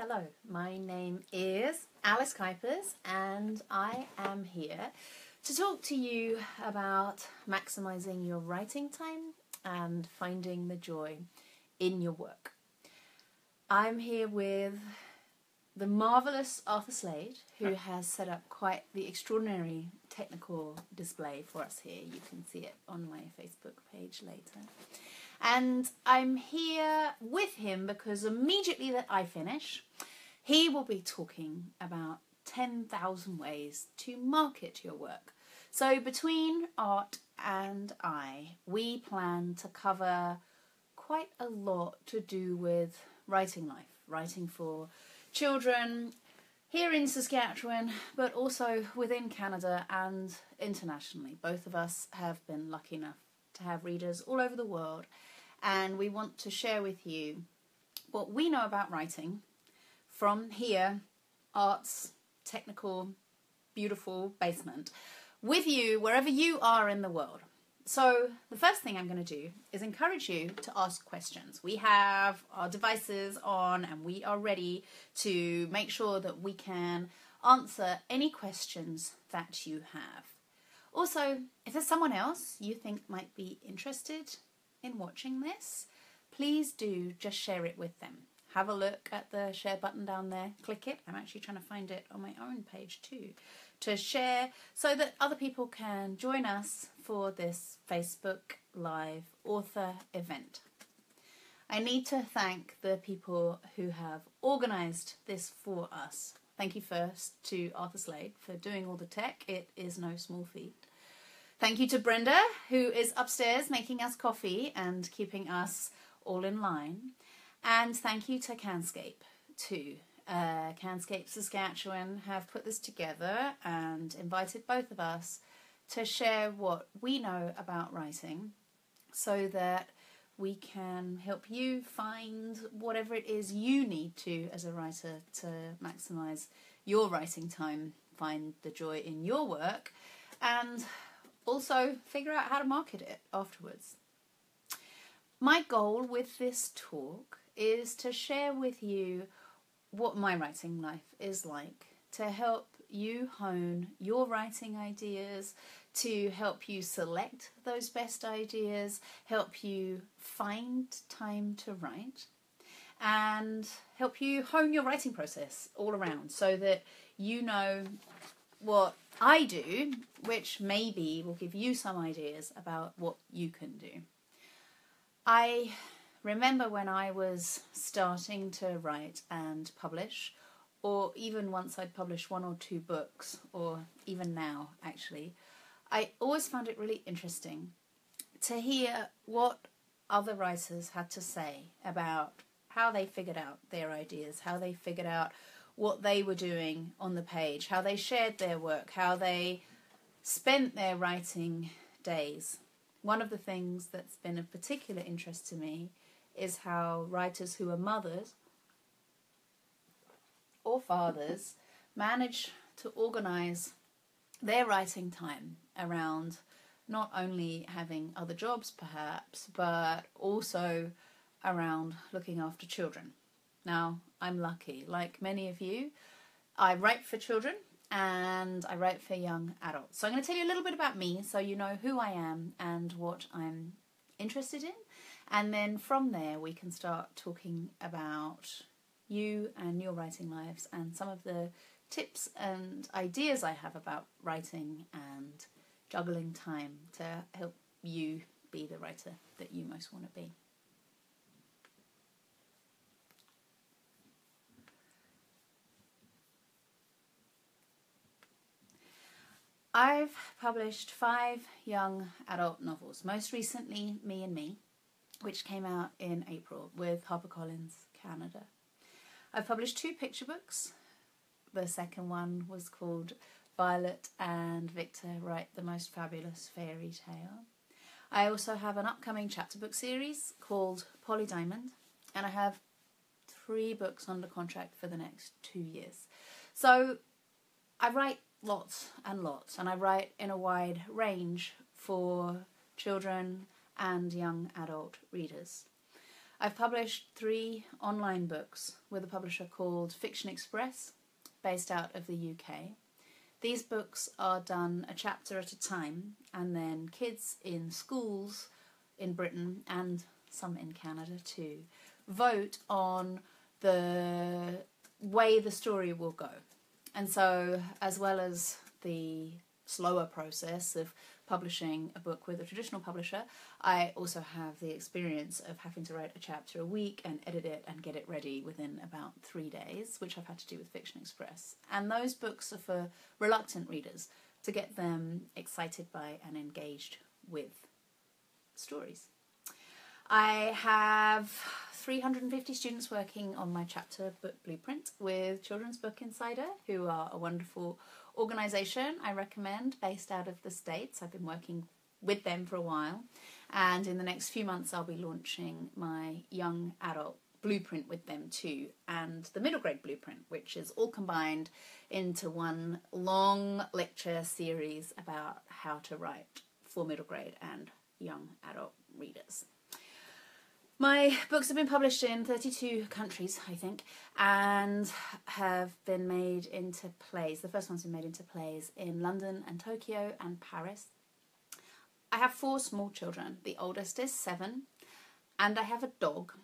Hello, my name is Alice Kuipers and I am here to talk to you about maximising your writing time and finding the joy in your work. I'm here with the marvellous Arthur Slade, who has set up quite the extraordinary technical display for us here. You can see it on my Facebook page later. And I'm here with him because immediately that I finish, he will be talking about 10,000 ways to market your work. So between Art and I, we plan to cover quite a lot to do with writing life, writing for children here in Saskatchewan, but also within Canada and internationally. Both of us have been lucky enough to have readers all over the world, and we want to share with you what we know about writing from here, Art's technical, beautiful basement, with you wherever you are in the world. So the first thing I'm going to do is encourage you to ask questions. We have our devices on and we are ready to make sure that we can answer any questions that you have. Also, if there's someone else you think might be interested in watching this, please do just share it with them. Have a look at the share button down there, click it. I'm actually trying to find it on my own page too, to share so that other people can join us for this Facebook Live author event. I need to thank the people who have organised this for us. Thank you first to Arthur Slade for doing all the tech. It is no small feat. Thank you to Brenda, who is upstairs making us coffee and keeping us all in line. And thank you to CANSCAIP too. CANSCAIP Saskatchewan have put this together and invited both of us to share what we know about writing so that we can help you find whatever it is you need to as a writer to maximise your writing time, find the joy in your work, and also figure out how to market it afterwards. My goal with this talk is to share with you what my writing life is like, to help you hone your writing ideas, to help you select those best ideas, help you find time to write, and help you hone your writing process all around so that you know what I do, which maybe will give you some ideas about what you can do. I remember when I was starting to write and publish, or even once I'd published one or two books, or even now actually, I always found it really interesting to hear what other writers had to say about how they figured out their ideas, how they figured out what they were doing on the page, how they shared their work, how they spent their writing days. One of the things that's been of particular interest to me is how writers who are mothers or fathers manage to organise their writing time around not only having other jobs perhaps, but also around looking after children. Now, I'm lucky, like many of you, I write for children and I write for young adults. So I'm going to tell you a little bit about me so you know who I am and what I'm interested in, and then from there we can start talking about you and your writing lives and some of the tips and ideas I have about writing and juggling time to help you be the writer that you most want to be. I've published 5 young adult novels, most recently Me and Me, which came out in April with HarperCollins Canada. I've published 2 picture books. The second one was called Violet and Victor Write the Most Fabulous Fairy Tale. I also have an upcoming chapter book series called Polly Diamond, and I have 3 books under contract for the next 2 years. So I write lots and lots, and I write in a wide range for children and young adult readers. I've published 3 online books with a publisher called Fiction Express, based out of the UK. These books are done a chapter at a time, and then kids in schools in Britain, and some in Canada too, vote on the way the story will go. And so, as well as the slower process of publishing a book with a traditional publisher, I also have the experience of having to write a chapter a week and edit it and get it ready within about 3 days, which I've had to do with Fiction Express. And those books are for reluctant readers, to get them excited by and engaged with stories. I have 350 students working on my chapter book blueprint with Children's Book Insider, who are a wonderful organisation I recommend, based out of the States. I've been working with them for a while, and in the next few months I'll be launching my young adult blueprint with them too, and the middle grade blueprint, which is all combined into one long lecture series about how to write for middle grade and young adult readers. My books have been published in 32 countries, I think, and have been made into plays. The first one's been made into plays in London and Tokyo and Paris. I have 4 small children. The oldest is 7, and I have a dog.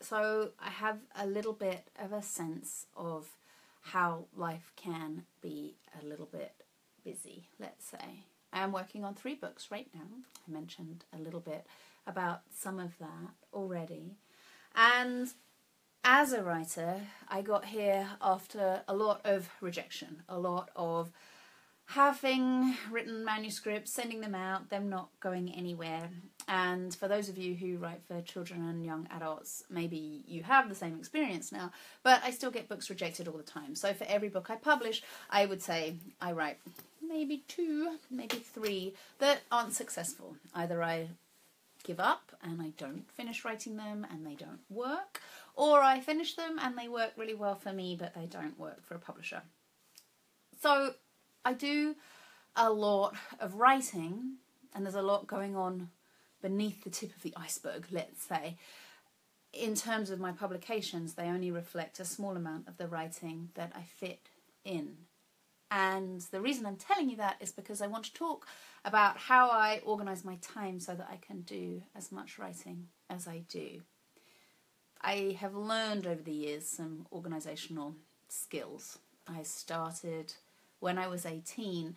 So I have a little bit of a sense of how life can be a little bit busy, let's say. I am working on 3 books right now. I mentioned a little bit about some of that already. And as a writer, I got here after a lot of rejection, a lot of having written manuscripts, sending them out, them not going anywhere. And for those of you who write for children and young adults, maybe you have the same experience now, but I still get books rejected all the time. So for every book I publish, I would say I write maybe 2, maybe 3 that aren't successful. Either I give up and I don't finish writing them and they don't work, or I finish them and they work really well for me but they don't work for a publisher. So I do a lot of writing, and there's a lot going on beneath the tip of the iceberg, let's say. In terms of my publications, they only reflect a small amount of the writing that I fit in. And the reason I'm telling you that is because I want to talk about how I organise my time so that I can do as much writing as I do. I have learned over the years some organisational skills. I started when I was 18,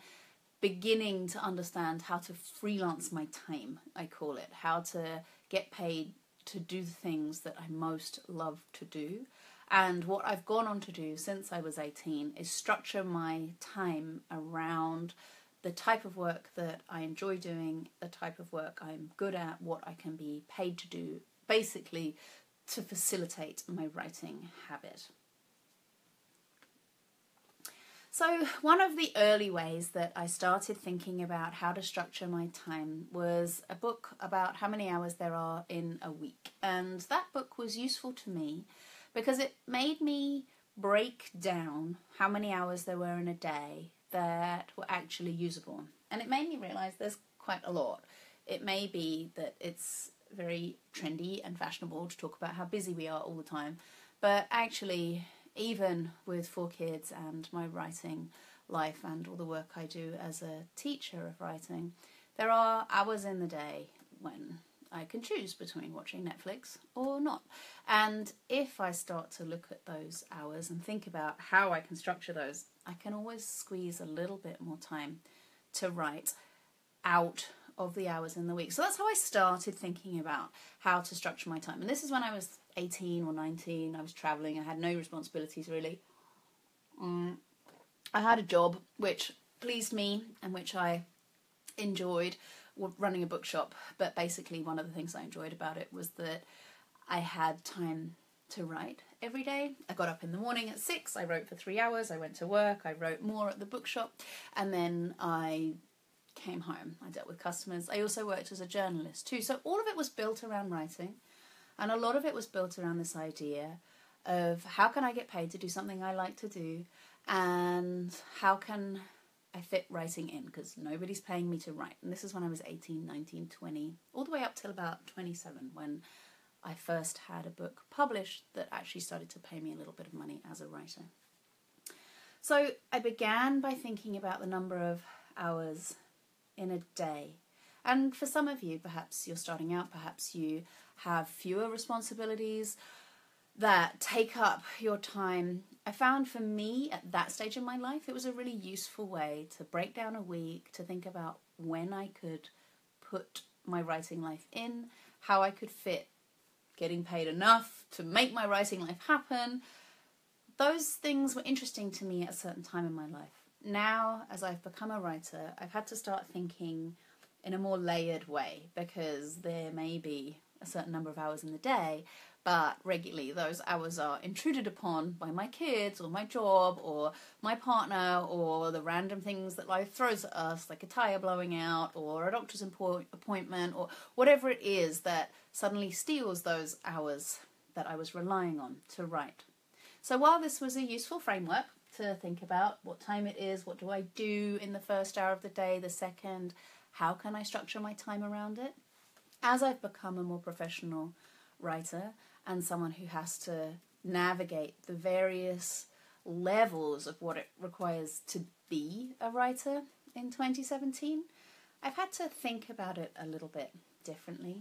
beginning to understand how to freelance my time, I call it, how to get paid to do the things that I most love to do. And what I've gone on to do since I was 18 is structure my time around the type of work that I enjoy doing, the type of work I'm good at, what I can be paid to do, basically to facilitate my writing habit. So one of the early ways that I started thinking about how to structure my time was a book about how many hours there are in a week. And that book was useful to me because it made me break down how many hours there were in a day that were actually usable. And it made me realise there's quite a lot. It may be that it's very trendy and fashionable to talk about how busy we are all the time, but actually, even with 4 kids and my writing life and all the work I do as a teacher of writing, there are hours in the day when I can choose between watching Netflix or not. And if I start to look at those hours and think about how I can structure those, I can always squeeze a little bit more time to write out of the hours in the week. So that's how I started thinking about how to structure my time. And this is when I was 18 or 19. I was travelling. I had no responsibilities really. I had a job which pleased me and which I enjoyed, running a bookshop, but basically one of the things I enjoyed about it was that I had time to write every day. I got up in the morning at 6, I wrote for 3 hours, I went to work, I wrote more at the bookshop, and then I came home. I dealt with customers. I also worked as a journalist too, so all of it was built around writing, and a lot of it was built around this idea of how can I get paid to do something I like to do, and how can I fit writing in, because nobody's paying me to write. And this is when I was 18, 19, 20, all the way up till about 27, when I first had a book published that actually started to pay me a little bit of money as a writer. So I began by thinking about the number of hours in a day. And for some of you, perhaps you're starting out, perhaps you have fewer responsibilities that take up your time. I found for me at that stage in my life, it was a really useful way to break down a week, to think about when I could put my writing life in, how I could fit getting paid enough to make my writing life happen. Those things were interesting to me at a certain time in my life. Now, as I've become a writer, I've had to start thinking in a more layered way, because there may be a certain number of hours in the day, but regularly those hours are intruded upon by my kids or my job or my partner or the random things that life throws at us, like a tire blowing out or a doctor's appointment or whatever it is that suddenly steals those hours that I was relying on to write. So while this was a useful framework to think about what time it is, what do I do in the first hour of the day, the second, how can I structure my time around it? As I've become a more professional writer and someone who has to navigate the various levels of what it requires to be a writer in 2017, I've had to think about it a little bit differently.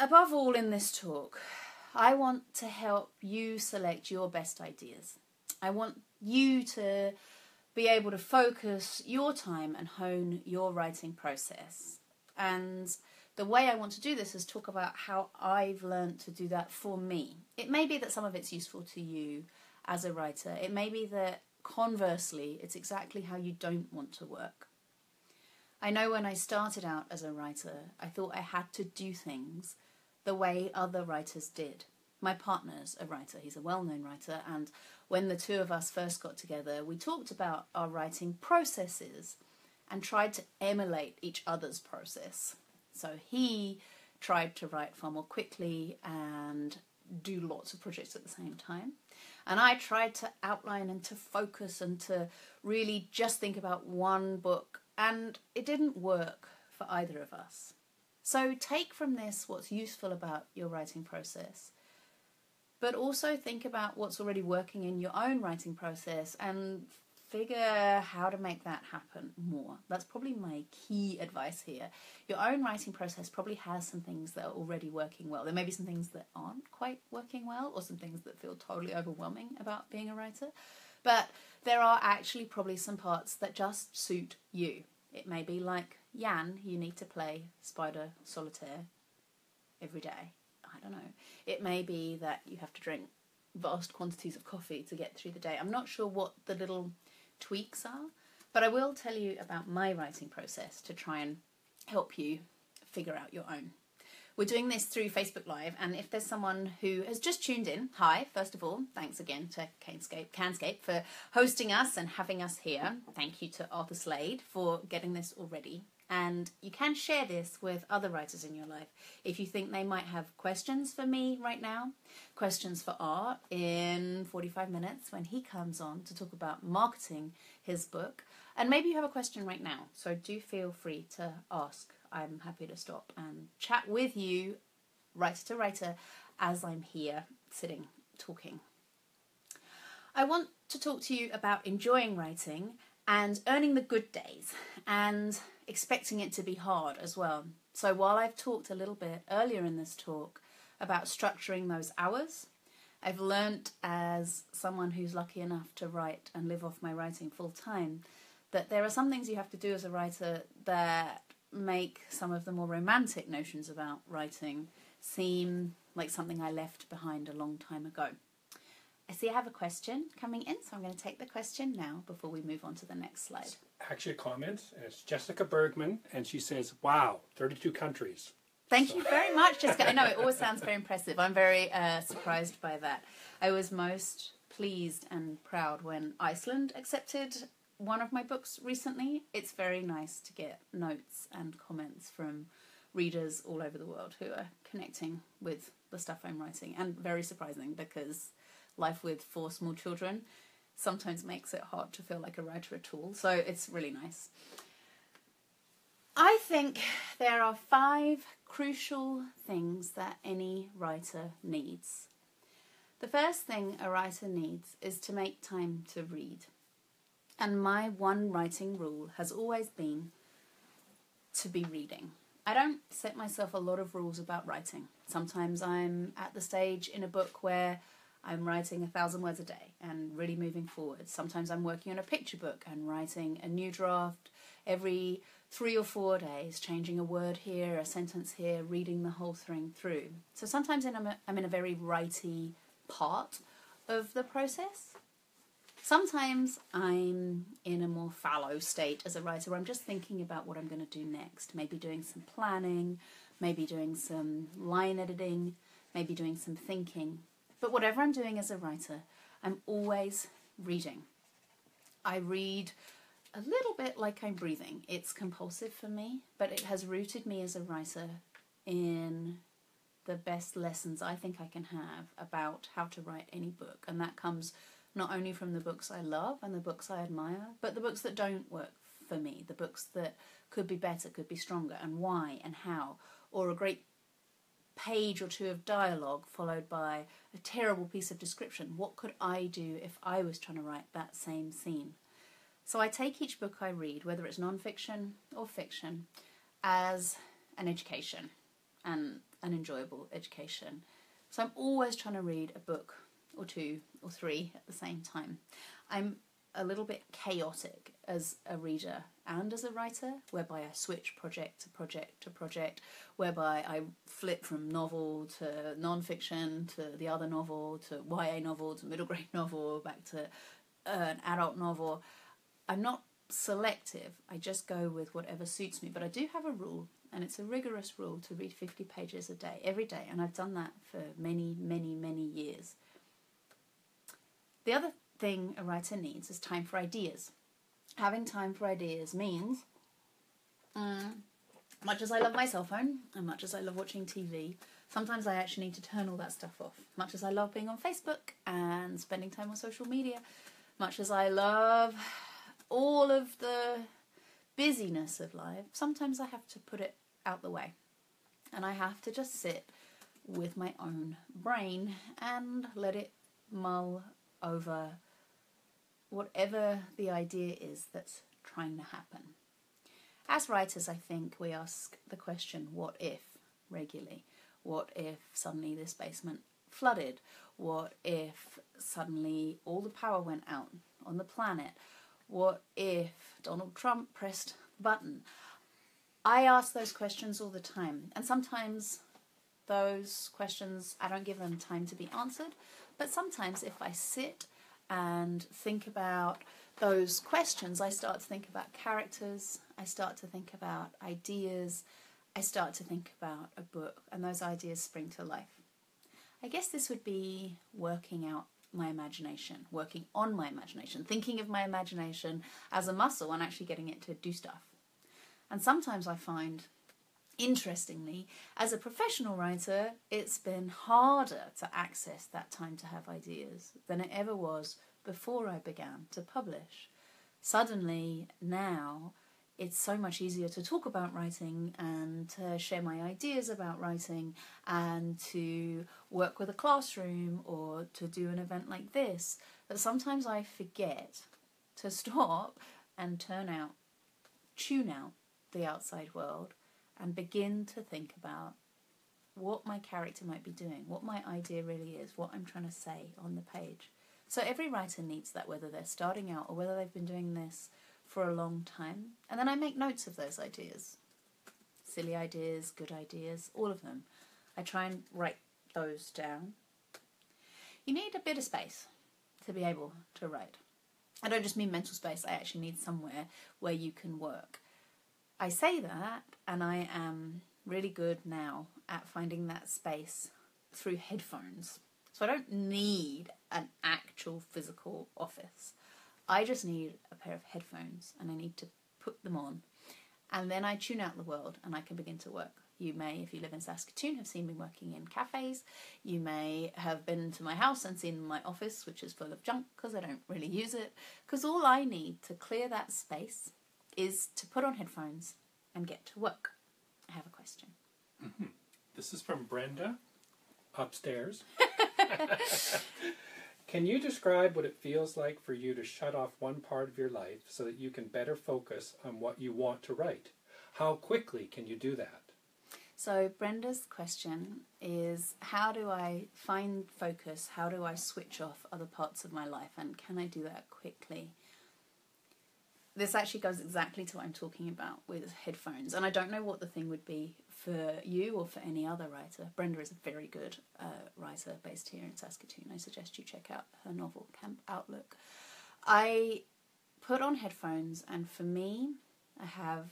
Above all, in this talk, I want to help you select your best ideas. I want you to be able to focus your time and hone your writing process. And the way I want to do this is talk about how I've learned to do that for me. It may be that some of it's useful to you as a writer. It may be that, conversely, it's exactly how you don't want to work. I know when I started out as a writer, I thought I had to do things the way other writers did. My partner's a writer, he's a well-known writer, and when the two of us first got together, we talked about our writing processes and tried to emulate each other's process. So he tried to write far more quickly and do lots of projects at the same time. And I tried to outline and to focus and to really just think about one book, and it didn't work for either of us. So take from this what's useful about your writing process, but also think about what's already working in your own writing process and figure how to make that happen more. That's probably my key advice here. Your own writing process probably has some things that are already working well. There may be some things that aren't quite working well or some things that feel totally overwhelming about being a writer, but there are actually probably some parts that just suit you. It may be like, Jan, you need to play Spider Solitaire every day. I don't know. It may be that you have to drink vast quantities of coffee to get through the day. I'm not sure what the little tweaks are, but I will tell you about my writing process to try and help you figure out your own. We're doing this through Facebook Live, and if there's someone who has just tuned in, hi, first of all, thanks again to CANSCAIP for hosting us and having us here. Thank you to Arthur Slade for getting this already. And you can share this with other writers in your life if you think they might have questions for me right now. Questions for Art in 45 minutes when he comes on to talk about marketing his book. And maybe you have a question right now, so do feel free to ask. I'm happy to stop and chat with you, writer to writer, as I'm here sitting talking. I want to talk to you about enjoying writing and earning the good days and expecting it to be hard as well. So while I've talked a little bit earlier in this talk about structuring those hours, I've learnt as someone who's lucky enough to write and live off my writing full time that there are some things you have to do as a writer that make some of the more romantic notions about writing seem like something I left behind a long time ago. I see I have a question coming in, so I'm going to take the question now before we move on to the next slide. It's actually a comment, and it's Jessica Bergman, and she says, wow, 32 countries. Thank you very much, Jessica. I know, it always sounds very impressive. I'm very surprised by that. I was most pleased and proud when Iceland accepted one of my books recently. It's very nice to get notes and comments from readers all over the world who are connecting with the stuff I'm writing, and very surprising because life with four small children sometimes makes it hard to feel like a writer at all, so it's really nice. I think there are 5 crucial things that any writer needs. The first thing a writer needs is to make time to read. And my one writing rule has always been to be reading. I don't set myself a lot of rules about writing. Sometimes I'm at the stage in a book where I'm writing 1,000 words a day and really moving forward. Sometimes I'm working on a picture book and writing a new draft every 3 or 4 days, changing a word here, a sentence here, reading the whole thing through. So sometimes I'm in a very writey part of the process. Sometimes I'm in a more fallow state as a writer where I'm just thinking about what I'm going to do next, maybe doing some planning, maybe doing some line editing, maybe doing some thinking. But whatever I'm doing as a writer, I'm always reading. I read a little bit like I'm breathing. It's compulsive for me, but it has rooted me as a writer in the best lessons I think I can have about how to write any book. And that comes not only from the books I love and the books I admire, but the books that don't work for me, the books that could be better, could be stronger, and why and how, or a great page or two of dialogue followed by a terrible piece of description. What could I do if I was trying to write that same scene? So I take each book I read, whether it's non-fiction or fiction, as an education, and an enjoyable education. So I'm always trying to read a book or 2 or 3 at the same time. I'm a little bit chaotic as a reader and as a writer, whereby I switch project to project to project, whereby I flip from novel to non-fiction to the other novel to YA novel to middle grade novel back to an adult novel. I'm not selective, I just go with whatever suits me, but I do have a rule, and it's a rigorous rule, to read 50 pages a day, every day, and I've done that for many, many, many years. The other thing a writer needs is time for ideas. Having time for ideas means, much as I love my cell phone and much as I love watching TV, sometimes I actually need to turn all that stuff off. Much as I love being on Facebook and spending time on social media, much as I love all of the busyness of life, sometimes I have to put it out the way. And I have to just sit with my own brain and let it mull over whatever the idea is that's trying to happen. As writers, I think we ask the question, what if, regularly? What if suddenly this basement flooded? What if suddenly all the power went out on the planet? What if Donald Trump pressed the button? I ask those questions all the time, and sometimes those questions, I don't give them time to be answered, but sometimes if I sit and think about those questions, I start to think about characters, I start to think about ideas, I start to think about a book, and those ideas spring to life. I guess this would be working out my imagination, working on my imagination, thinking of my imagination as a muscle and actually getting it to do stuff. And sometimes I find, interestingly, as a professional writer, it's been harder to access that time to have ideas than it ever was before I began to publish. Suddenly, now, it's so much easier to talk about writing and to share my ideas about writing and to work with a classroom or to do an event like this, that sometimes I forget to stop and tune out the outside world and begin to think about what my character might be doing, what my idea really is, what I'm trying to say on the page. So every writer needs that, whether they're starting out or whether they've been doing this for a long time. And then I make notes of those ideas. Silly ideas, good ideas, all of them. I try and write those down. You need a bit of space to be able to write. I don't just mean mental space, I actually need somewhere where you can work. I say that, and I am really good now at finding that space through headphones. So I don't need an actual physical office. I just need a pair of headphones, and I need to put them on. And then I tune out the world, and I can begin to work. You may, if you live in Saskatoon, have seen me working in cafes. You may have been to my house and seen my office, which is full of junk, because I don't really use it. Because all I need to clear that space is to put on headphones and get to work. I have a question. Mm-hmm. This is from Brenda, upstairs. Can you describe what it feels like for you to shut off one part of your life so that you can better focus on what you want to write? How quickly can you do that? So Brenda's question is, how do I find focus? How do I switch off other parts of my life? And can I do that quickly? This actually goes exactly to what I'm talking about with headphones. And I don't know what the thing would be for you or for any other writer. Brenda is a very good writer based here in Saskatoon. I suggest you check out her novel, Camp Outlook. I put on headphones, and for me, I have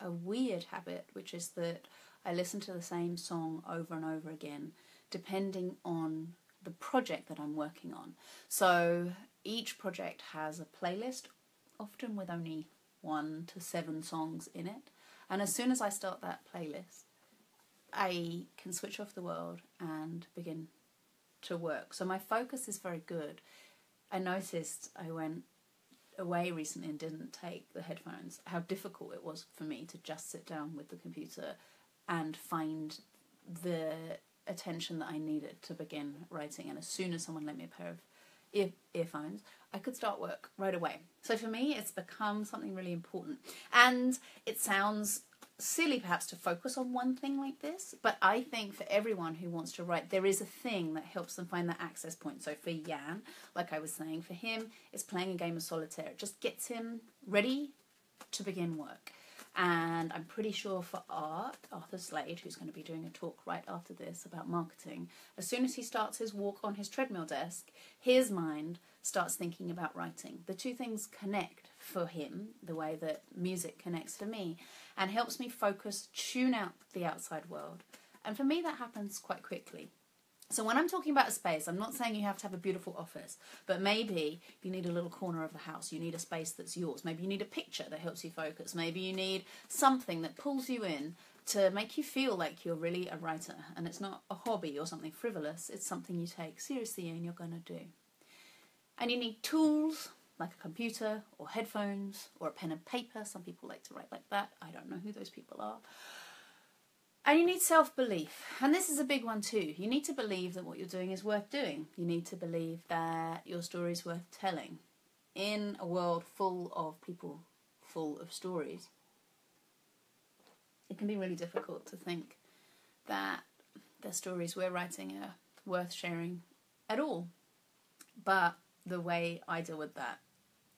a weird habit, which is that I listen to the same song over and over again, depending on the project that I'm working on. So each project has a playlist, often with only 1 to 7 songs in it. And as soon as I start that playlist, I can switch off the world and begin to work. So my focus is very good. I noticed I went away recently and didn't take the headphones, how difficult it was for me to just sit down with the computer and find the attention that I needed to begin writing. And as soon as someone lent me a pair of earphones, I could start work right away. So for me, it's become something really important. And it sounds silly perhaps to focus on one thing like this, but I think for everyone who wants to write, there is a thing that helps them find that access point. So for Jan, like I was saying, for him, it's playing a game of solitaire. It just gets him ready to begin work. And I'm pretty sure for Art, Arthur Slade, who's going to be doing a talk right after this about marketing, as soon as he starts his walk on his treadmill desk, his mind starts thinking about writing. The two things connect for him, the way that music connects for me, and helps me focus, tune out the outside world. And for me, that happens quite quickly. So when I'm talking about a space, I'm not saying you have to have a beautiful office, but maybe you need a little corner of the house. You need a space that's yours. Maybe you need a picture that helps you focus. Maybe you need something that pulls you in to make you feel like you're really a writer. And it's not a hobby or something frivolous. It's something you take seriously and you're going to do. And you need tools like a computer or headphones or a pen and paper. Some people like to write like that. I don't know who those people are. And you need self-belief. And this is a big one too. You need to believe that what you're doing is worth doing. You need to believe that your story is worth telling. In a world full of people, full of stories, it can be really difficult to think that the stories we're writing are worth sharing at all. But the way I deal with that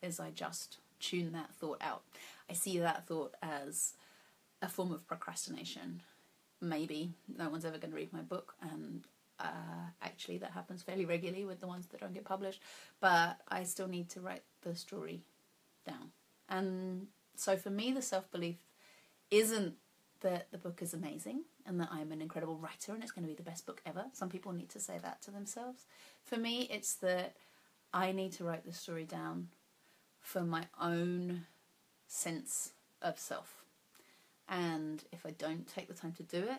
is I just tune that thought out. I see that thought as a form of procrastination. Maybe no one's ever going to read my book, and actually that happens fairly regularly with the ones that don't get published, but I still need to write the story down. And so for me, the self-belief isn't that the book is amazing and that I'm an incredible writer and it's going to be the best book ever. Some people need to say that to themselves. For me, it's that I need to write the story down for my own sense of self. And if I don't take the time to do it,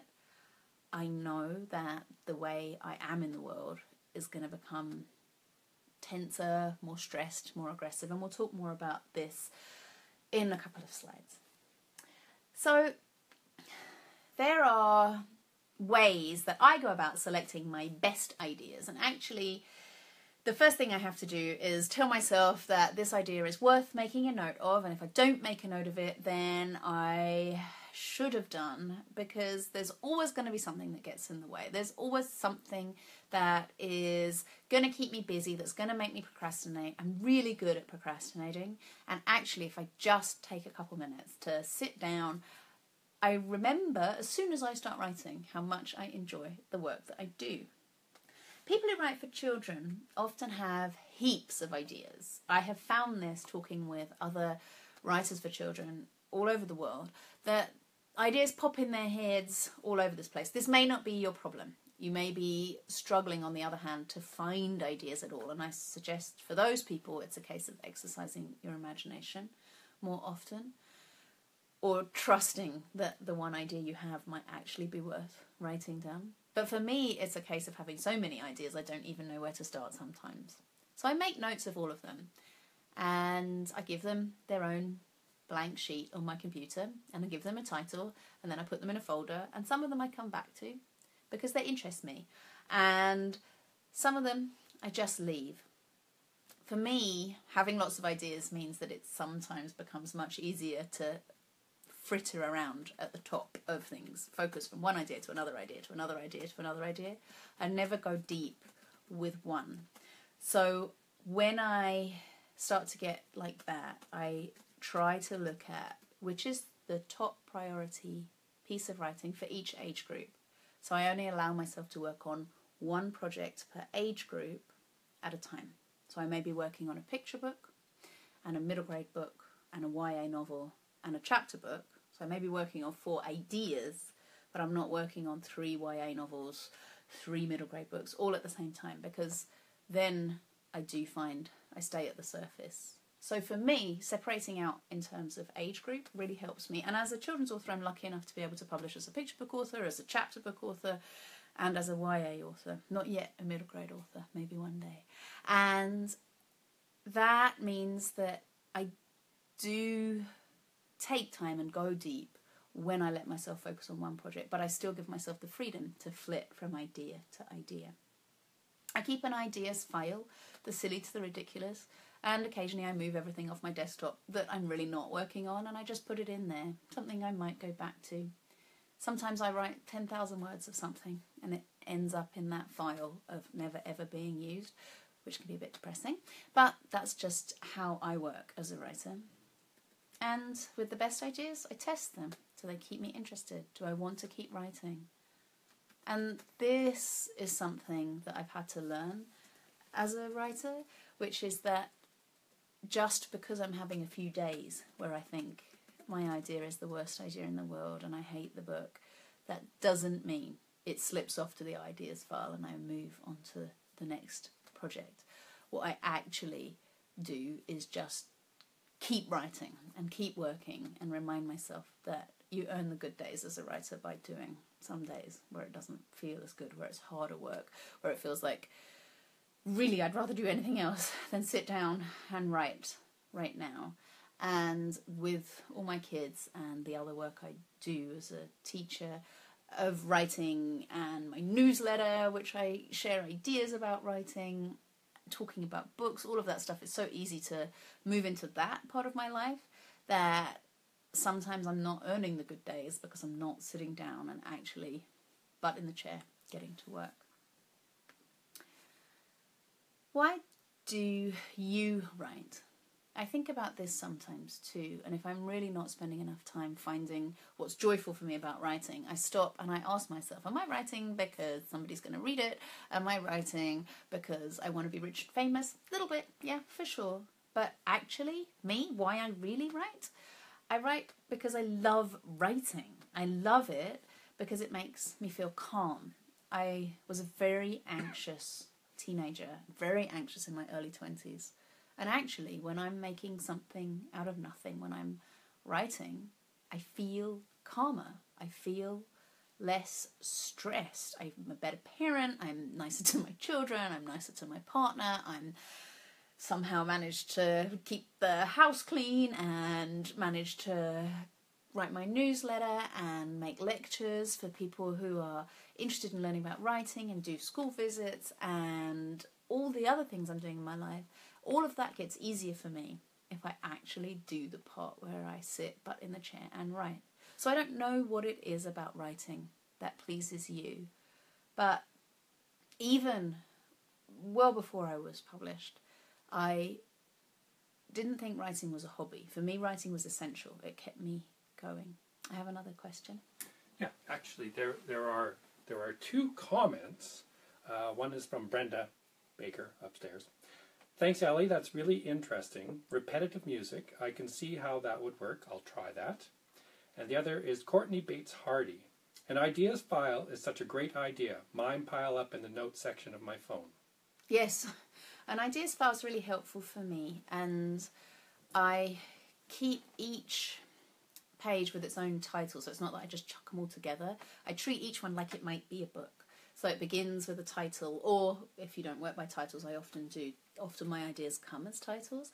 I know that the way I am in the world is going to become tenser, more stressed, more aggressive. And we'll talk more about this in a couple of slides. So there are ways that I go about selecting my best ideas. And actually, the first thing I have to do is tell myself that this idea is worth making a note of. And if I don't make a note of it, then I should have done, because there's always going to be something that gets in the way. There's always something that is going to keep me busy, that's going to make me procrastinate. I'm really good at procrastinating. And actually, if I just take a couple minutes to sit down, I remember as soon as I start writing how much I enjoy the work that I do. People who write for children often have heaps of ideas. I have found this talking with other writers for children all over the world, that ideas pop in their heads all over this place. This may not be your problem. You may be struggling, on the other hand, to find ideas at all. And I suggest for those people, it's a case of exercising your imagination more often, or trusting that the one idea you have might actually be worth writing down. But for me, it's a case of having so many ideas I don't even know where to start sometimes. So I make notes of all of them, and I give them their own blank sheet on my computer and I give them a title and then I put them in a folder, and some of them I come back to because they interest me, and some of them I just leave. For me, having lots of ideas means that it sometimes becomes much easier to fritter around at the top of things, focus from one idea to another idea to another idea to another idea, and never go deep with one. So when I start to get like that, I try to look at which is the top priority piece of writing for each age group. So I only allow myself to work on one project per age group at a time. So I may be working on a picture book and a middle grade book and a YA novel and a chapter book. So I may be working on 4 ideas, but I'm not working on 3 YA novels, 3 middle grade books, all at the same time, because then I do find I stay at the surface. So for me, separating out in terms of age group really helps me. And as a children's author, I'm lucky enough to be able to publish as a picture book author, as a chapter book author, and as a YA author. Not yet a middle grade author, maybe one day. And that means that I do take time and go deep when I let myself focus on one project, but I still give myself the freedom to flit from idea to idea. I keep an ideas file, the silly to the ridiculous, and occasionally I move everything off my desktop that I'm really not working on and I just put it in there, something I might go back to. Sometimes I write 10,000 words of something and it ends up in that file of never ever being used, which can be a bit depressing, but that's just how I work as a writer. And with the best ideas, I test them. Do they keep me interested? Do I want to keep writing? And this is something that I've had to learn as a writer, which is that just because I'm having a few days where I think my idea is the worst idea in the world and I hate the book, that doesn't mean it slips off to the ideas file and I move on to the next project. What I actually do is just keep writing and keep working and remind myself that you earn the good days as a writer by doing some days where it doesn't feel as good, where it's harder work, where it feels like, really, I'd rather do anything else than sit down and write right now. And with all my kids and the other work I do as a teacher of writing and my newsletter, which I share ideas about writing, talking about books, all of that stuff, it's so easy to move into that part of my life that sometimes I'm not earning the good days because I'm not sitting down and actually butt in the chair getting to work. Why do you write? I think about this sometimes too, and if I'm really not spending enough time finding what's joyful for me about writing, I stop and I ask myself, am I writing because somebody's going to read it? Am I writing because I want to be rich and famous? A little bit, yeah, for sure. But actually, me, why I really write? I write because I love writing. I love it because it makes me feel calm. I was a very anxious teenager, very anxious in my early 20s, and actually when I'm making something out of nothing, when I'm writing, I feel calmer, I feel less stressed, I'm a better parent, I'm nicer to my children, I'm nicer to my partner, I'm somehow managed to keep the house clean and managed to write my newsletter and make lectures for people who are interested in learning about writing and do school visits and all the other things I'm doing in my life. All of that gets easier for me if I actually do the part where I sit butt in the chair and write. So I don't know what it is about writing that pleases you, but even well before I was published, I didn't think writing was a hobby. For me, writing was essential. It kept me going. I have another question. Yeah, actually there are 2 comments. One is from Brenda Baker upstairs. Thanks, Ellie. That's really interesting. Repetitive music. I can see how that would work. I'll try that. And the other is Courtney Bates Hardy. An ideas file is such a great idea. Mine pile up in the notes section of my phone. Yes, an ideas file is really helpful for me, and I keep each page with its own title, so it's not that I just chuck them all together. I treat each one like it might be a book. So it begins with a title, or if you don't work by titles, I often do. Often my ideas come as titles,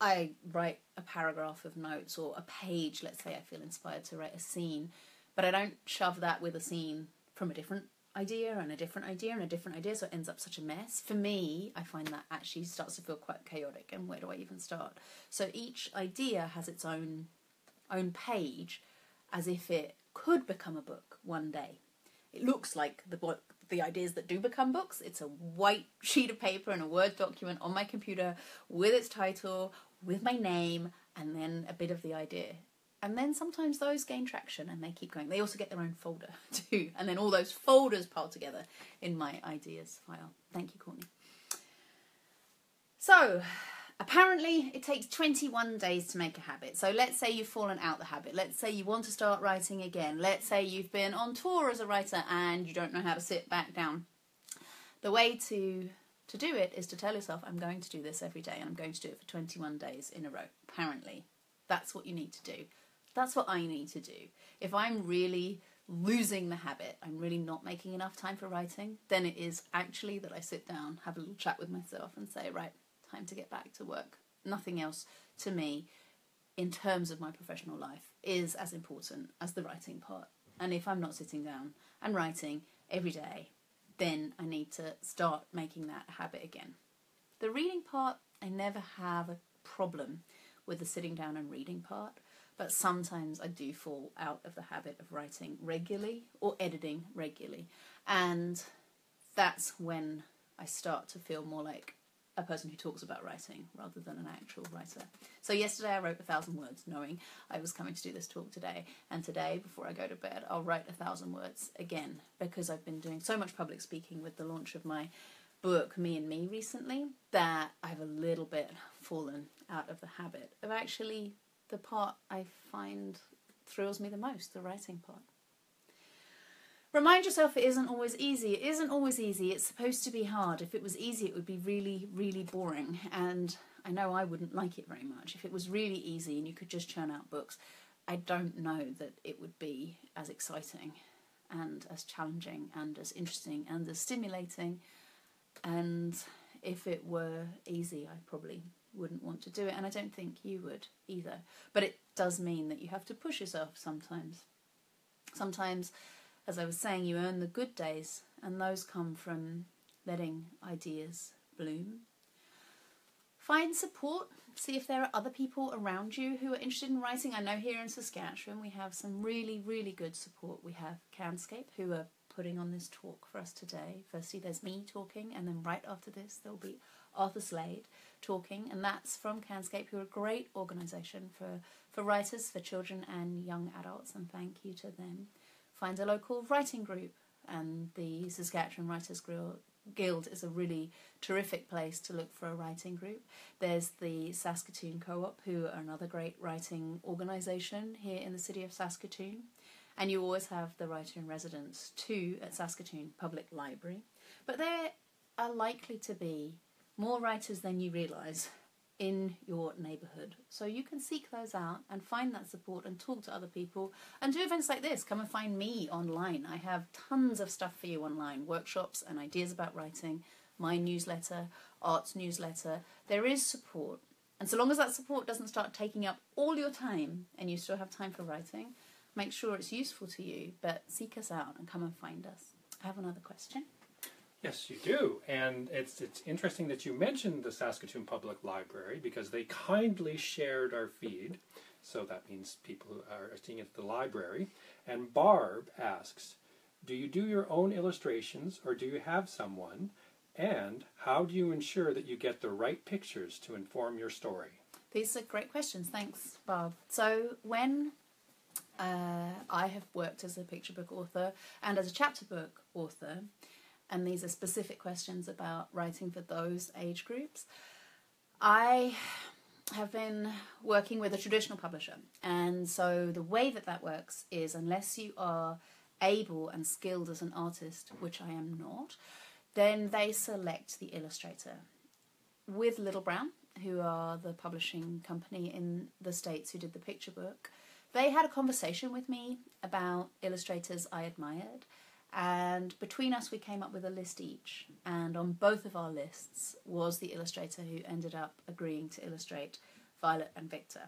I write a paragraph of notes or a page, let's say I feel inspired to write a scene, but I don't shove that with a scene from a different idea and a different idea and a different idea, so it ends up such a mess. For me, I find that actually starts to feel quite chaotic, and where do I even start? So each idea has its own page, as if it could become a book one day. It looks like the book, the ideas that do become books. It's a white sheet of paper and a Word document on my computer with its title, with my name, and then a bit of the idea. And then sometimes those gain traction and they keep going. They also get their own folder too. And then all those folders pile together in my ideas file. Thank you, Courtney. So, apparently it takes 21 days to make a habit. So let's say you've fallen out the habit. Let's say you want to start writing again. Let's say you've been on tour as a writer and you don't know how to sit back down. The way to do it is to tell yourself, I'm going to do this every day and I'm going to do it for 21 days in a row. Apparently, that's what you need to do. That's what I need to do. If I'm really losing the habit, I'm really not making enough time for writing, then it is actually that I sit down, have a little chat with myself and say, right, time to get back to work. Nothing else to me, in terms of my professional life, is as important as the writing part. And if I'm not sitting down and writing every day, then I need to start making that a habit again. The reading part, I never have a problem with the sitting down and reading part. But sometimes I do fall out of the habit of writing regularly or editing regularly. And that's when I start to feel more like a person who talks about writing rather than an actual writer. So yesterday I wrote 1,000 words knowing I was coming to do this talk today. And today, before I go to bed, I'll write 1,000 words again, because I've been doing so much public speaking with the launch of my book, Me and Me, recently, that I've a little bit fallen out of the habit of actually... the part I find thrills me the most, the writing part. Remind yourself it isn't always easy. It isn't always easy. It's supposed to be hard. If it was easy, it would be really, really boring. And I know I wouldn't like it very much. If it was really easy and you could just churn out books, I don't know that it would be as exciting and as challenging and as interesting and as stimulating. And if it were easy, I probably wouldn't want to do it, and I don't think you would either. But it does mean that you have to push yourself sometimes. Sometimes, as I was saying, you earn the good days, and those come from letting ideas bloom. Find support. See if there are other people around you who are interested in writing. I know here in Saskatchewan we have some really, really good support. We have CANSCAIP, who are putting on this talk for us today. Firstly, there's me talking, and then right after this there'll be Arthur Slade talking, and that's from CANSCAIP, who are a great organisation for writers, for children and young adults, and thank you to them. Find a local writing group, and the Saskatchewan Writers Guild is a really terrific place to look for a writing group. There's the Saskatoon Co-op, who are another great writing organisation here in the city of Saskatoon, and you always have the writer-in-residence too at Saskatoon Public Library. But there are likely to be more writers than you realise in your neighbourhood. So you can seek those out and find that support and talk to other people and do events like this. Come and find me online. I have tons of stuff for you online, workshops and ideas about writing, my newsletter, arts newsletter. There is support. And so long as that support doesn't start taking up all your time and you still have time for writing, make sure it's useful to you, but seek us out and come and find us. I have another question. Yes, you do, and it's interesting that you mentioned the Saskatoon Public Library, because they kindly shared our feed, so that means people who are seeing it at the library. And Barb asks, do you do your own illustrations, or do you have someone? And how do you ensure that you get the right pictures to inform your story? These are great questions. Thanks, Barb. So when I have worked as a picture book author and as a chapter book author, and these are specific questions about writing for those age groups, I have been working with a traditional publisher. And so the way that that works is, unless you are able and skilled as an artist, which I am not, then they select the illustrator. With Little Brown, who are the publishing company in the States who did the picture book, they had a conversation with me about illustrators I admired. And between us we came up with a list each, and on both of our lists was the illustrator who ended up agreeing to illustrate Violet and Victor.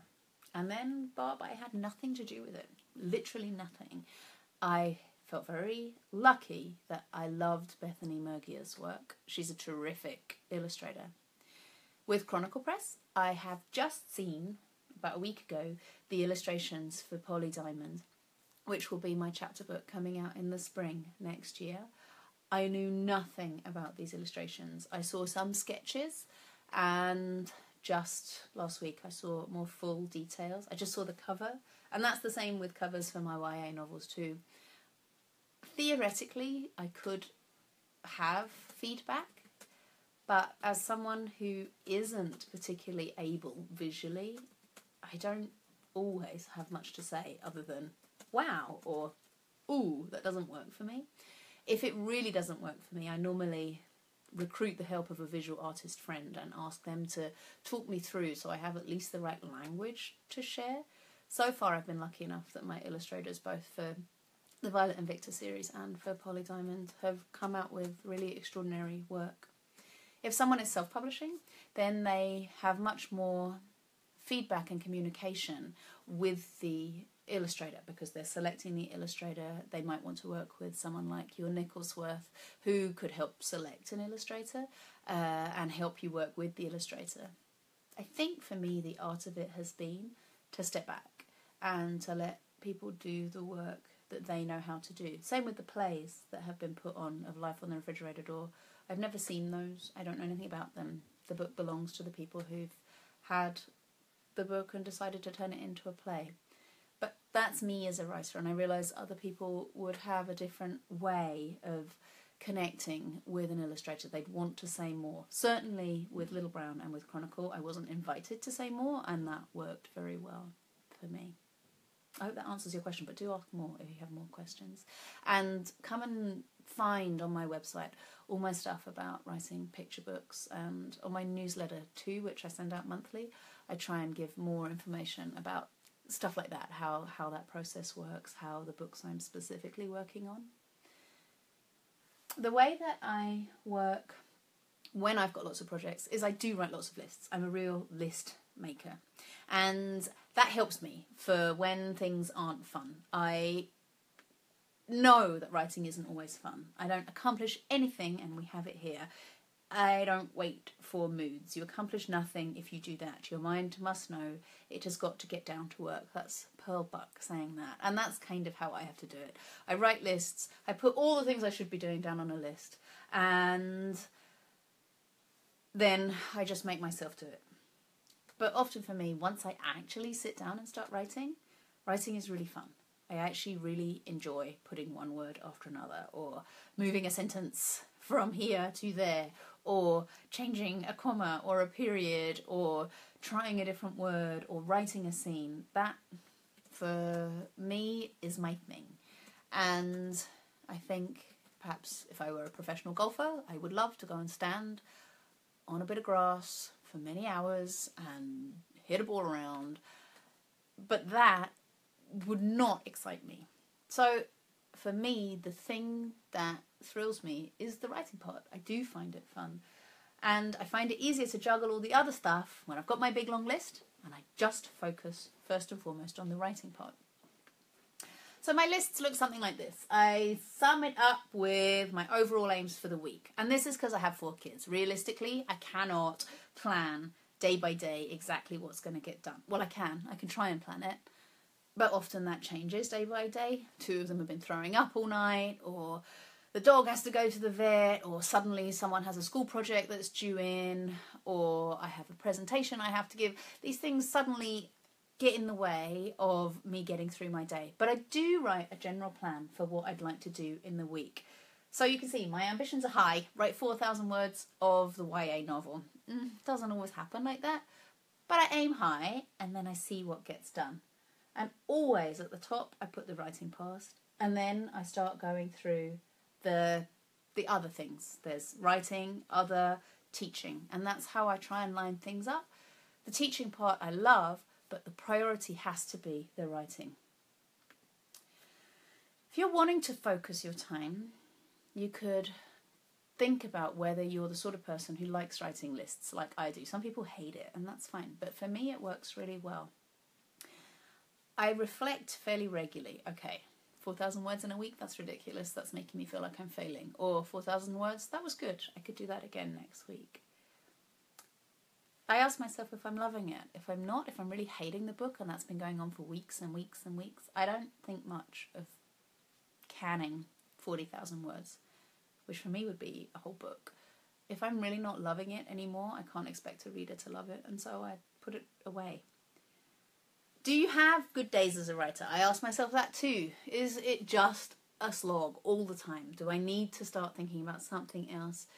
And then Bob, I had nothing to do with it, literally nothing. I felt very lucky that I loved Bethany Murgia's work. She's a terrific illustrator. With Chronicle Press, I have just seen, about a week ago, the illustrations for Polly Diamond, which will be my chapter book coming out in the spring next year. I knew nothing about these illustrations. I saw some sketches, and just last week I saw more full details. I just saw the cover, and that's the same with covers for my YA novels too. Theoretically, I could have feedback, but as someone who isn't particularly able visually, I don't always have much to say other than wow or ooh, that doesn't work for me. If it really doesn't work for me, I normally recruit the help of a visual artist friend and ask them to talk me through so I have at least the right language to share. So far I've been lucky enough that my illustrators, both for the Violet and Victor series and for Polly Diamond, have come out with really extraordinary work. If someone is self-publishing, then they have much more feedback and communication with the illustrator because they're selecting the illustrator. They might want to work with someone like your Nicholsworth, who could help select an illustrator and help you work with the illustrator. I think for me the art of it has been to step back and to let people do the work that they know how to do. Same with the plays that have been put on of Life on the Refrigerator Door. I've never seen those. I don't know anything about them. The book belongs to the people who've had the book and decided to turn it into a play. But that's me as a writer, and I realise other people would have a different way of connecting with an illustrator. They'd want to say more. Certainly with Little Brown and with Chronicle, I wasn't invited to say more, and that worked very well for me. I hope that answers your question, but do ask more if you have more questions. And come and find on my website all my stuff about writing picture books, and on my newsletter too, which I send out monthly. I try and give more information about stuff like that, how that process works, how the books I'm specifically working on. The way that I work when I've got lots of projects is I do write lots of lists. I'm a real list maker, and that helps me for when things aren't fun. I know that writing isn't always fun. I don't accomplish anything, and we have it here. I don't wait for moods. You accomplish nothing if you do that. Your mind must know it has got to get down to work. That's Pearl Buck saying that. And that's kind of how I have to do it. I write lists. I put all the things I should be doing down on a list. And then I just make myself do it. But often for me, once I actually sit down and start writing, writing is really fun. I actually really enjoy putting one word after another, or moving a sentence from here to there, or changing a comma or a period, or trying a different word, or writing a scene. That, for me, is my thing. And I think perhaps if I were a professional golfer, I would love to go and stand on a bit of grass for many hours and hit a ball around. But that would not excite me. So for me, the thing that thrills me is the writing part. I do find it fun, and I find it easier to juggle all the other stuff when I've got my big long list and I just focus first and foremost on the writing part. So my lists look something like this. I sum it up with my overall aims for the week, and this is because I have 4 kids. Realistically, I cannot plan day by day exactly what's going to get done. Well, I can try and plan it, but often that changes day by day. 2 of them have been throwing up all night, or the dog has to go to the vet, or suddenly someone has a school project that's due in, or I have a presentation I have to give. These things suddenly get in the way of me getting through my day. But I do write a general plan for what I'd like to do in the week. So you can see my ambitions are high. Write 4,000 words of the YA novel. Doesn't always happen like that, but I aim high, and then I see what gets done. And always at the top I put the writing past, and then I start going through the other things. There's writing, other, teaching, and that's how I try and line things up. The teaching part I love, but the priority has to be the writing. If you're wanting to focus your time, you could think about whether you're the sort of person who likes writing lists like I do. Some people hate it, and that's fine, but for me it works really well. I reflect fairly regularly. Okay, 4,000 words in a week, that's ridiculous, that's making me feel like I'm failing. Or 4,000 words, that was good, I could do that again next week. I ask myself if I'm loving it. If I'm not, if I'm really hating the book, and that's been going on for weeks and weeks and weeks, I don't think much of canning 40,000 words, which for me would be a whole book. If I'm really not loving it anymore, I can't expect a reader to love it, and so I put it away. Do you have good days as a writer? I ask myself that too. Is it just a slog all the time? Do I need to start thinking about something else?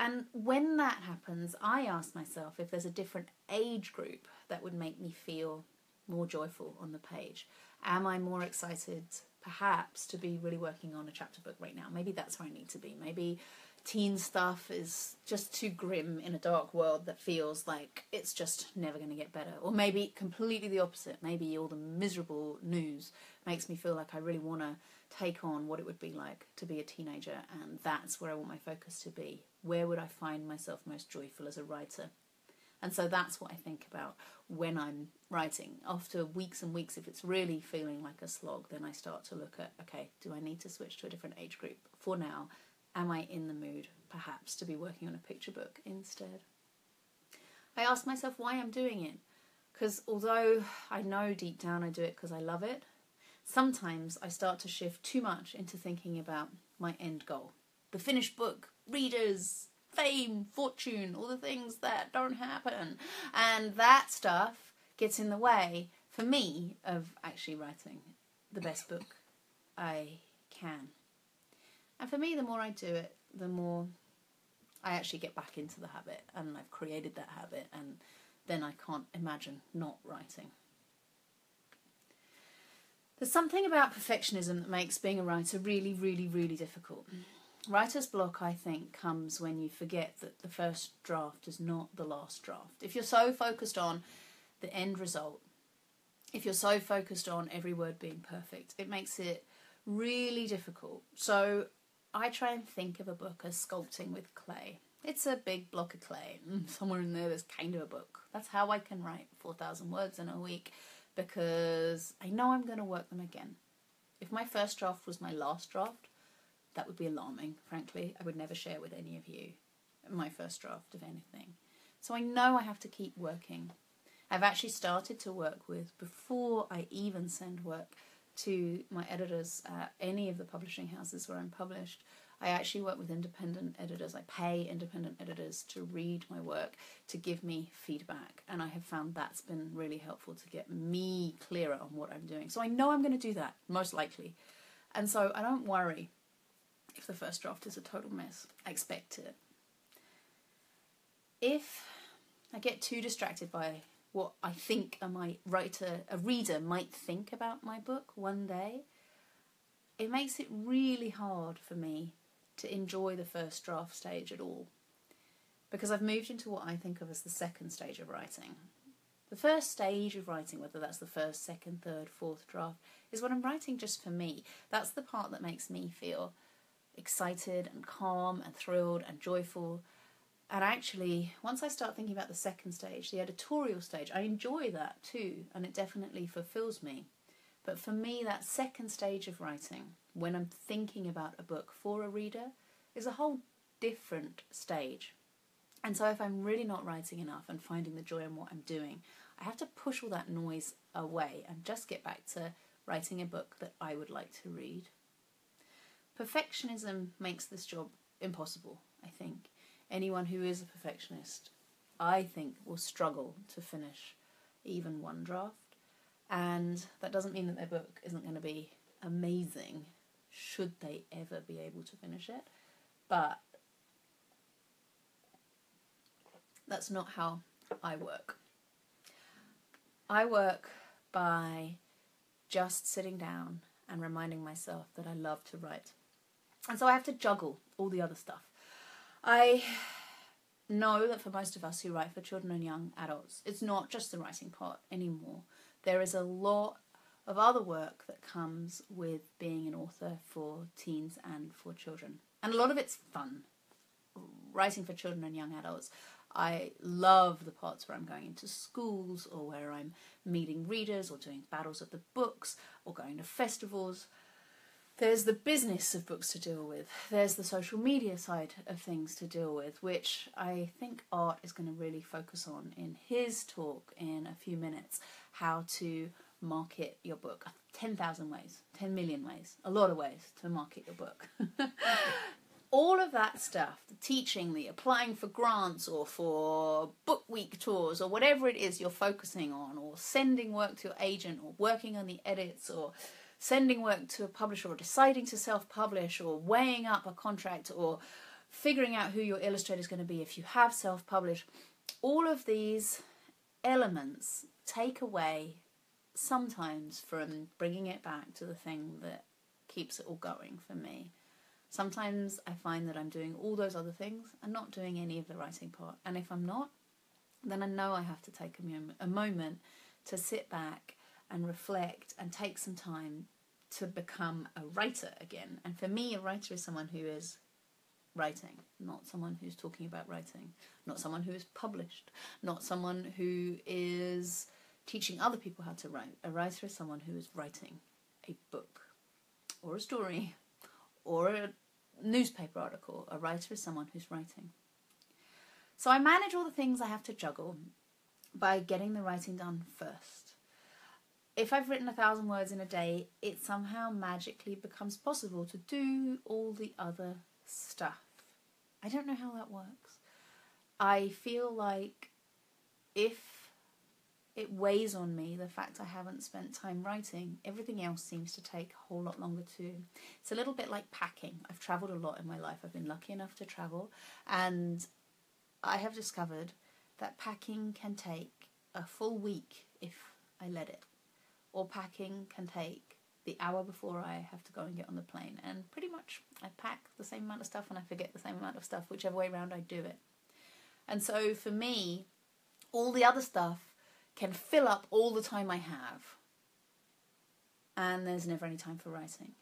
And when that happens, I ask myself if there's a different age group that would make me feel more joyful on the page. Am I more excited, perhaps, to be really working on a chapter book right now? Maybe that's where I need to be. Maybe teen stuff is just too grim in a dark world that feels like it's just never going to get better. Or maybe completely the opposite. Maybe all the miserable news makes me feel like I really want to take on what it would be like to be a teenager, and that's where I want my focus to be. Where would I find myself most joyful as a writer? And so that's what I think about when I'm writing. After weeks and weeks, if it's really feeling like a slog, then I start to look at, okay, do I need to switch to a different age group for now? Am I in the mood, perhaps, to be working on a picture book instead? I ask myself why I'm doing it, because although I know deep down I do it because I love it, sometimes I start to shift too much into thinking about my end goal. The finished book, readers, fame, fortune, all the things that don't happen. And that stuff gets in the way, for me, of actually writing the best book I can. And for me, the more I do it, the more I actually get back into the habit, and I've created that habit, and then I can't imagine not writing. There's something about perfectionism that makes being a writer really, really, really difficult. Writer's block, I think, comes when you forget that the first draft is not the last draft. If you're so focused on the end result, if you're so focused on every word being perfect, it makes it really difficult. So I try and think of a book as sculpting with clay. It's a big block of clay. Somewhere in there, there's kind of a book. That's how I can write 4,000 words in a week, because I know I'm going to work them again. If my first draft was my last draft, that would be alarming, frankly. I would never share with any of you my first draft of anything. So I know I have to keep working. I've actually started to work with, before I even send work to my editors at any of the publishing houses where I'm published, I actually work with independent editors. I pay independent editors to read my work, to give me feedback, and I have found that's been really helpful to get me clearer on what I'm doing. So I know I'm going to do that, most likely. And so I don't worry if the first draft is a total mess. I expect it. If I get too distracted by what I think a reader might think about my book one day, it makes it really hard for me to enjoy the first draft stage at all, because I've moved into what I think of as the second stage of writing. The first stage of writing, whether that's the first, second, third, fourth draft, is what I'm writing just for me. That's the part that makes me feel excited and calm and thrilled and joyful. And actually, once I start thinking about the second stage, the editorial stage, I enjoy that too, and it definitely fulfills me. But for me, that second stage of writing, when I'm thinking about a book for a reader, is a whole different stage. And so if I'm really not writing enough and finding the joy in what I'm doing, I have to push all that noise away and just get back to writing a book that I would like to read. Perfectionism makes this job impossible, I think. Anyone who is a perfectionist, I think, will struggle to finish even one draft. And that doesn't mean that their book isn't going to be amazing, should they ever be able to finish it. But that's not how I work. I work by just sitting down and reminding myself that I love to write. And so I have to juggle all the other stuff. I know that for most of us who write for children and young adults, it's not just the writing part anymore. There is a lot of other work that comes with being an author for teens and for children. And a lot of it's fun. writing for children and young adults, I love the parts where I'm going into schools or where I'm meeting readers or doing battles of the books or going to festivals. There's the business of books to deal with. There's the social media side of things to deal with, which I think Art is going to really focus on in his talk in a few minutes. How to market your book. 10,000 ways, 10 million ways, a lot of ways to market your book. All of that stuff, the teaching, the applying for grants or for book week tours or whatever it is you're focusing on, or sending work to your agent or working on the edits or sending work to a publisher or deciding to self-publish or weighing up a contract or figuring out who your illustrator is going to be if you have self-published. All of these elements take away sometimes from bringing it back to the thing that keeps it all going for me. Sometimes I find that I'm doing all those other things and not doing any of the writing part. And if I'm not, then I know I have to take a moment to sit back and reflect and take some time to become a writer again. And for me, a writer is someone who is writing, not someone who's talking about writing, not someone who is published, not someone who is teaching other people how to write. A writer is someone who is writing a book or a story or a newspaper article. A writer is someone who's writing. So I manage all the things I have to juggle by getting the writing done first. If I've written 1,000 words in a day, it somehow magically becomes possible to do all the other stuff. I don't know how that works. I feel like if it weighs on me, the fact I haven't spent time writing, everything else seems to take a whole lot longer too. It's a little bit like packing. I've travelled a lot in my life. I've been lucky enough to travel, and I have discovered that packing can take a full week if I let it, or packing can take the hour before I have to go and get on the plane. And pretty much I pack the same amount of stuff and I forget the same amount of stuff, whichever way around I do it. And so for me, all the other stuff can fill up all the time I have, and there's never any time for writing.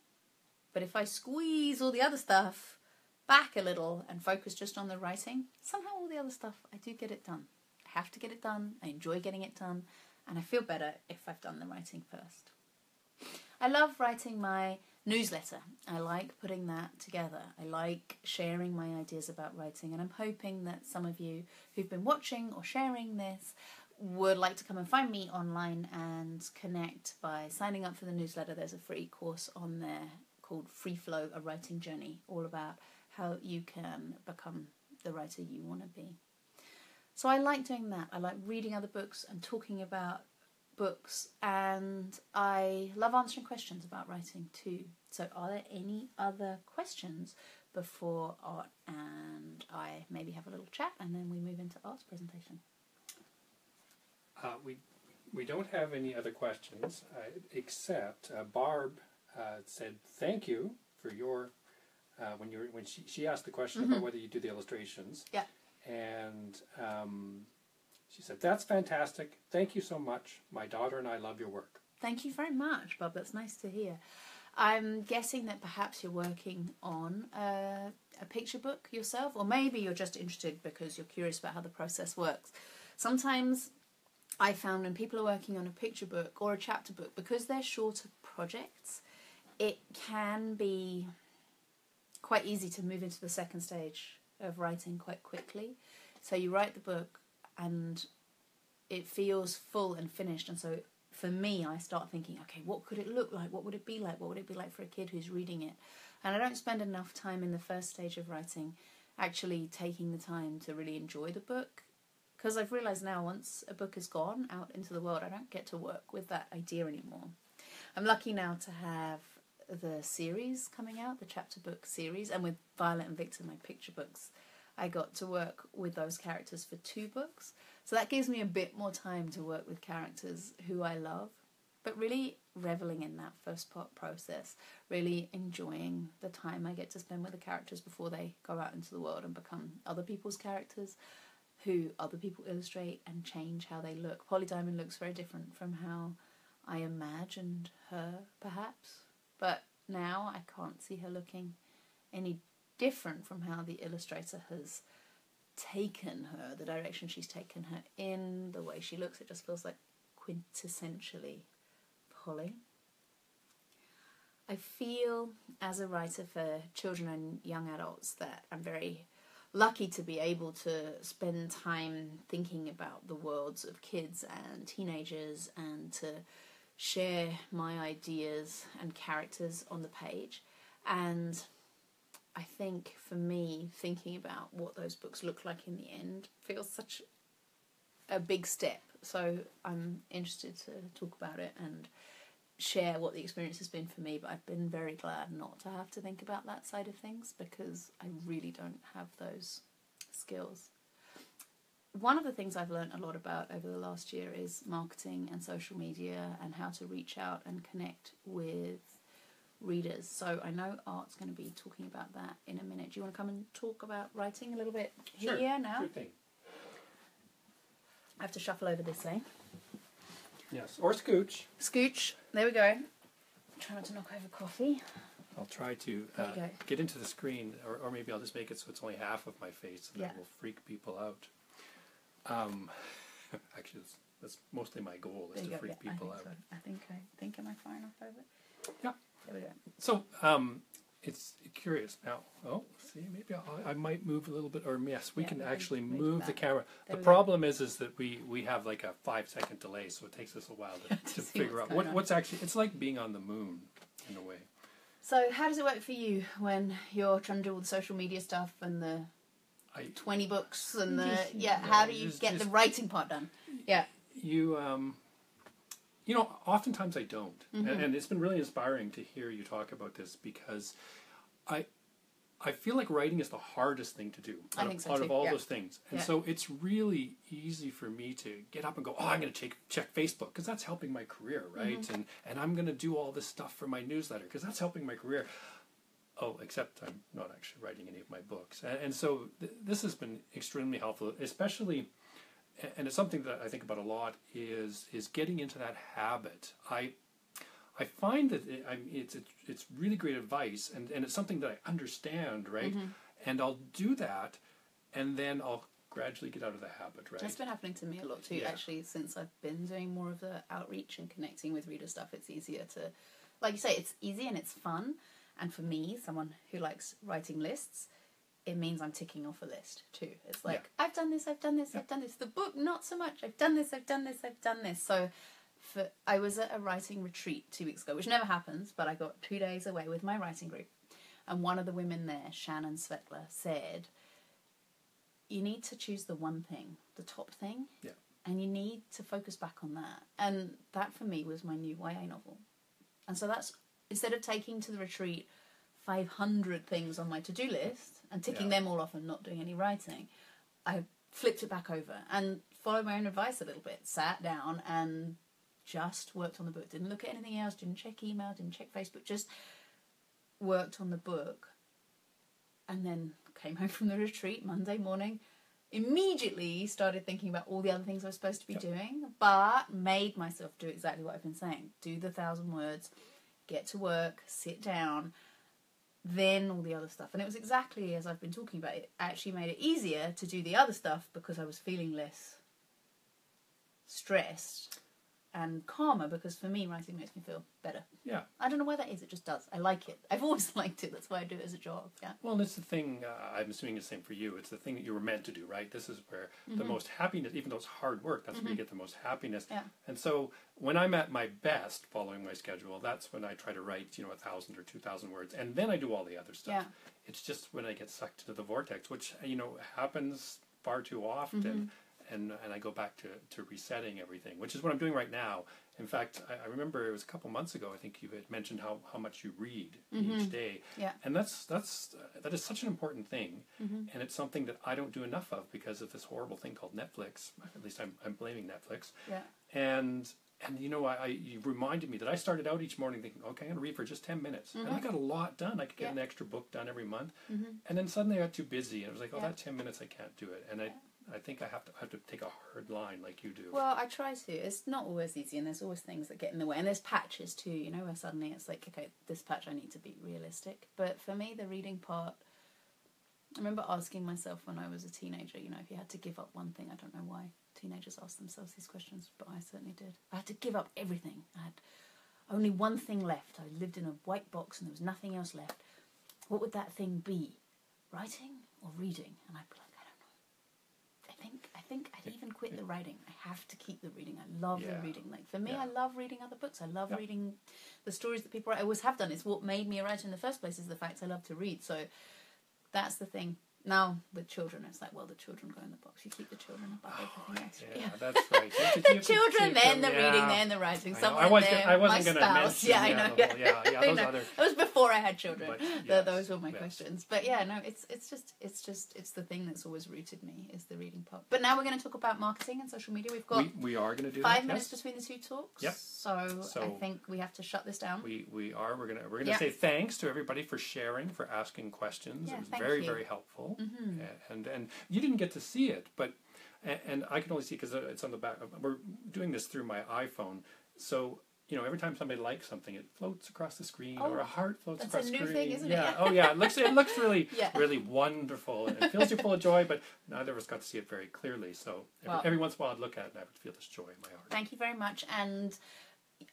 But if I squeeze all the other stuff back a little and focus just on the writing, somehow all the other stuff, I do get it done. I have to get it done, I enjoy getting it done, and I feel better if I've done the writing first. I love writing my newsletter. I like putting that together. I like sharing my ideas about writing, and I'm hoping that some of you who've been watching or sharing this would like to come and find me online and connect by signing up for the newsletter. There's a free course on there called Free Flow, A Writing Journey, all about how you can become the writer you want to be. So I like doing that. I like reading other books and talking about books, and I love answering questions about writing too. So are there any other questions before Art and I maybe have a little chat and then we move into Art's presentation? We don't have any other questions, except Barb said thank you for your when she asked the question about whether you do the illustrations. Yeah. And she said, "That's fantastic. Thank you so much. My daughter and I love your work." Thank you very much, Bob. That's nice to hear. I'm guessing that perhaps you're working on a picture book yourself, or maybe you're just interested because you're curious about how the process works. Sometimes I found when people are working on a picture book or a chapter book, because they're shorter projects, it can be quite easy to move into the second stage of writing quite quickly. So you write the book and it feels full and finished. And so for me, I start thinking, okay, what could it look like? What would it be like? What would it be like for a kid who's reading it? And I don't spend enough time in the first stage of writing actually taking the time to really enjoy the book. Because I've realised now, once a book is gone out into the world, I don't get to work with that idea anymore. I'm lucky now to have the series coming out, the chapter book series, and with Violet and Victor, my picture books, I got to work with those characters for 2 books. So that gives me a bit more time to work with characters who I love, but really revelling in that first part process, really enjoying the time I get to spend with the characters before they go out into the world and become other people's characters, who other people illustrate and change how they look. Polly Diamond looks very different from how I imagined her, perhaps. But now I can't see her looking any different from how the illustrator has taken her, the direction she's taken her in, the way she looks. It just feels like quintessentially Polly. I feel as a writer for children and young adults that I'm very lucky to be able to spend time thinking about the worlds of kids and teenagers and to share my ideas and characters on the page. And I think for me, thinking about what those books look like in the end feels such a big step. So I'm interested to talk about it and share what the experience has been for me, but I've been very glad not to have to think about that side of things because I really don't have those skills. One of the things I've learned a lot about over the last year is marketing and social media and how to reach out and connect with readers. So I know Art's going to be talking about that in a minute. Do you want to come and talk about writing a little bit here now? Sure thing. I have to shuffle over this way. Yes, or scooch. Scooch. There we go. Try not to knock over coffee. I'll try to get into the screen, or maybe I'll just make it so it's only half of my face, and that will freak people out. Actually, that's mostly my goal, is to freak people out. So. I think am I firing off over? Yeah. There we go. So, it's curious now. Oh, see, maybe I might move a little bit, or yes, we can actually move the camera. The problem is that we have like a 5-second delay, so it takes us a while to figure out what's actually. It's like being on the moon in a way. So how does it work for you when you're trying to do all the social media stuff and the 20 books and the How do you get the writing part done? Yeah. You know, oftentimes I don't, and it's been really inspiring to hear you talk about this because I feel like writing is the hardest thing to do out of all those things, and so it's really easy for me to get up and go, oh, I'm going to check Facebook because that's helping my career, right? And I'm going to do all this stuff for my newsletter because that's helping my career. Oh, except I'm not actually writing any of my books, and so this has been extremely helpful, especially. And it's something that I think about a lot is getting into that habit. I find that it's really great advice, and it's something that I understand, right? And I'll do that, and then I'll gradually get out of the habit, right? That's been happening to me a lot too, actually, since I've been doing more of the outreach and connecting with reader stuff. It's easier to, like you say, it's easy and it's fun. And for me, someone who likes writing lists, it means I'm ticking off a list too. It's like, I've done this, I've done this, I've done this. The book, not so much. I've done this, I've done this, I've done this. So I was at a writing retreat 2 weeks ago, which never happens, but I got 2 days away with my writing group. And one of the women there, Shannon Svetler, said, you need to choose the one thing, the top thing, and you need to focus back on that. And that for me was my new YA novel. And so that's, instead of taking to the retreat 500 things on my to-do list, and ticking them all off and not doing any writing, I flipped it back over and followed my own advice a little bit, sat down and just worked on the book, didn't look at anything else, didn't check email, didn't check Facebook, just worked on the book, and then came home from the retreat Monday morning, immediately started thinking about all the other things I was supposed to be doing, but made myself do exactly what I've been saying, do the 1,000 words, get to work, sit down, then all the other stuff. And it was exactly as I've been talking about. It actually made it easier to do the other stuff because I was feeling less stressed and calmer, because for me writing makes me feel better. Yeah. I don't know why that is, it just does. I like it. I've always liked it. That's why I do it as a job. Yeah. Well, and it's the thing, I'm assuming it's the same for you, it's the thing that you were meant to do, right? This is where the most happiness, even though it's hard work, that's where you get the most happiness. Yeah. And so when I'm at my best following my schedule, that's when I try to write, you know, 1,000 or 2,000 words, and then I do all the other stuff. Yeah. It's just when I get sucked into the vortex, which, you know, happens far too often. And I go back to resetting everything, which is what I'm doing right now. In fact, I remember it was a couple months ago, I think you had mentioned how much you read each day. Yeah. And that is such an important thing. And it's something that I don't do enough of because of this horrible thing called Netflix. At least I'm blaming Netflix. Yeah. And you know, you reminded me that I started out each morning thinking, okay, I'm going to read for just 10 minutes. And I got a lot done. I could get an extra book done every month. And then suddenly I got too busy. And I was like, oh, that 10 minutes, I can't do it. And I think I have to take a hard line like you do. Well, I try to. It's not always easy, and there's always things that get in the way. And there's patches too, you know, where suddenly it's like, okay, this patch I need to be realistic. But for me, the reading part I remember asking myself when I was a teenager, you know, if you had to give up one thing. I don't know why teenagers ask themselves these questions, but I certainly did. I had to give up everything. I had only one thing left. I lived in a white box and there was nothing else left. What would that thing be? Writing or reading? And I'd be like, I think I'd even quit the writing. I have to keep the reading. I love the reading. Like for me, I love reading other books. I love reading the stories that people write. I always have done. It's what made me a writer in the first place, is the fact I love to read. So that's the thing. Now with children, it's like, well, the children go in the box. You keep the children above everything else. Yeah, that's right. The children, then the reading, then the writing. Someone there, my spouse. Yeah, I know. That was before I had children. Those were my questions. But yeah, no, it's the thing that's always rooted me, is the reading part. But now we're going to talk about marketing and social media. We've got we are going to do 5 minutes between the two talks. Yep. So I think we have to shut this down. We're gonna say thanks to everybody for sharing, for asking questions. It was very, very helpful. Mm-hmm. And you didn't get to see it, but and I can only see because it's on the back. We're doing this through my iPhone, so you know every time somebody likes something, it floats across the screen, or a heart floats across the screen. That's a new thing, isn't it? Oh yeah, it looks really really wonderful, and it fills you full of joy. But neither of us got to see it very clearly, so every once in a while I'd look at it and I would feel this joy in my heart. Thank you very much, and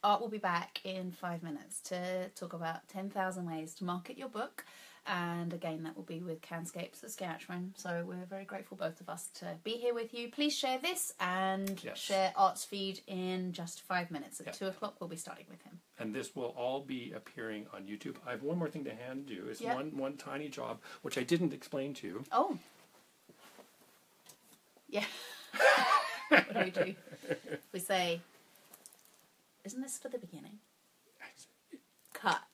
Art will be back in 5 minutes to talk about 10,000 ways to market your book. And again, that will be with CANSCAIP Saskatchewan. So we're very grateful, both of us, to be here with you. Please share this and share Art's feed in just 5 minutes. At 2 o'clock, we'll be starting with him. And this will all be appearing on YouTube. I have one more thing to hand you. It's one tiny job, which I didn't explain to you. Oh. Yeah. What do? We say, isn't this for the beginning? Cut.